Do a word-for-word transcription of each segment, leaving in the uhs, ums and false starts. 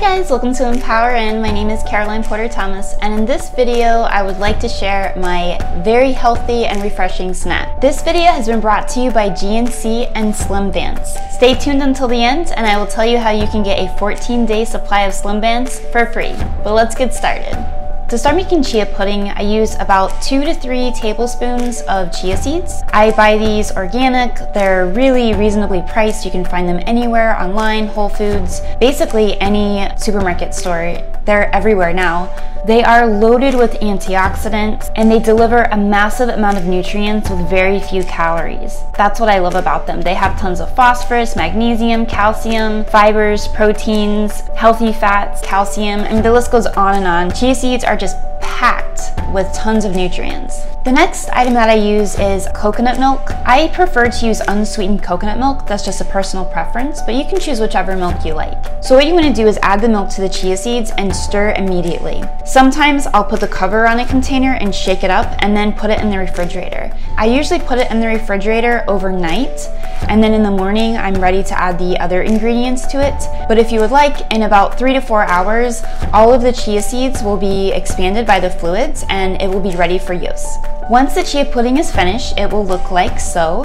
Hi guys, welcome to EmpoweRN. My name is Caroline Porter Thomas, and in this video I would like to share my very healthy and refreshing snack. This video has been brought to you by G N C and Slimvance. Stay tuned until the end and I will tell you how you can get a fourteen day supply of Slimvance for free. But let's get started. To start making chia pudding, I use about two to three tablespoons of chia seeds. I buy these organic, they're really reasonably priced. You can find them anywhere, online, Whole Foods, basically any supermarket store. They're everywhere now. They are loaded with antioxidants and they deliver a massive amount of nutrients with very few calories. That's what I love about them. They have tons of phosphorus, magnesium, calcium, fibers, proteins, healthy fats, calcium, and the list goes on and on. Chia seeds are just packed with tons of nutrients. The next item that I use is coconut milk. I prefer to use unsweetened coconut milk. That's just a personal preference, but you can choose whichever milk you like. So what you want to do is add the milk to the chia seeds and stir immediately. Sometimes I'll put the cover on a container and shake it up and then put it in the refrigerator. I usually put it in the refrigerator overnight, and then in the morning I'm ready to add the other ingredients to it. But if you would like, in about three to four hours, all of the chia seeds will be expanded by the fluids and it will be ready for use. Once the chia pudding is finished, it will look like so.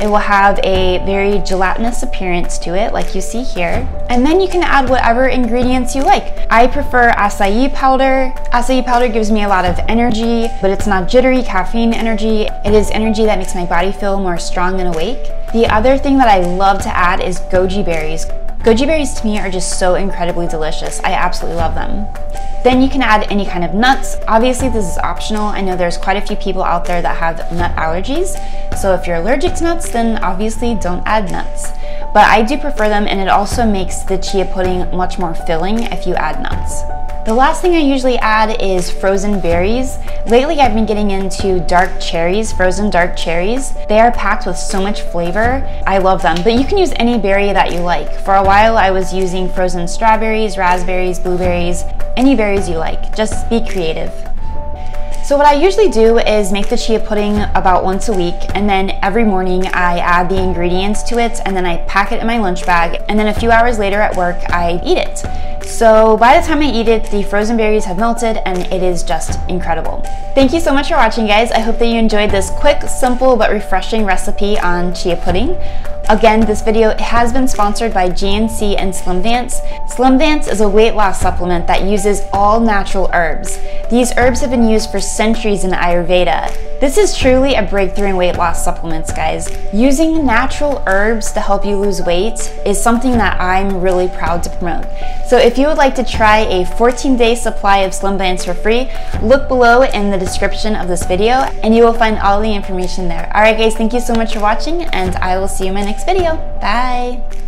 It will have a very gelatinous appearance to it, like you see here. And then you can add whatever ingredients you like. I prefer acai powder. Acai powder gives me a lot of energy, but it's not jittery caffeine energy. It is energy that makes my body feel more strong and awake. The other thing that I love to add is goji berries. Goji berries to me are just so incredibly delicious. I absolutely love them. Then you can add any kind of nuts. Obviously this is optional. I know there's quite a few people out there that have nut allergies. So if you're allergic to nuts, then obviously don't add nuts. But I do prefer them, and it also makes the chia pudding much more filling if you add nuts. The last thing I usually add is frozen berries. Lately I've been getting into dark cherries, frozen dark cherries. They are packed with so much flavor. I love them, but you can use any berry that you like. For a while I was using frozen strawberries, raspberries, blueberries, any berries you like. Just be creative. So what I usually do is make the chia pudding about once a week, and then every morning I add the ingredients to it, and then I pack it in my lunch bag, and then a few hours later at work I eat it. So by the time I eat it, the frozen berries have melted and it is just incredible. Thank you so much for watching, guys. I hope that you enjoyed this quick, simple, but refreshing recipe on chia pudding. Again, this video has been sponsored by G N C and Slimvance. Slimvance is a weight loss supplement that uses all natural herbs. These herbs have been used for centuries in Ayurveda. This is truly a breakthrough in weight loss supplements, guys. Using natural herbs to help you lose weight is something that I'm really proud to promote. So if you would like to try a fourteen day supply of Slimvance for free, look below in the description of this video and you will find all the information there. All right, guys, thank you so much for watching, and I will see you in my next video. Bye.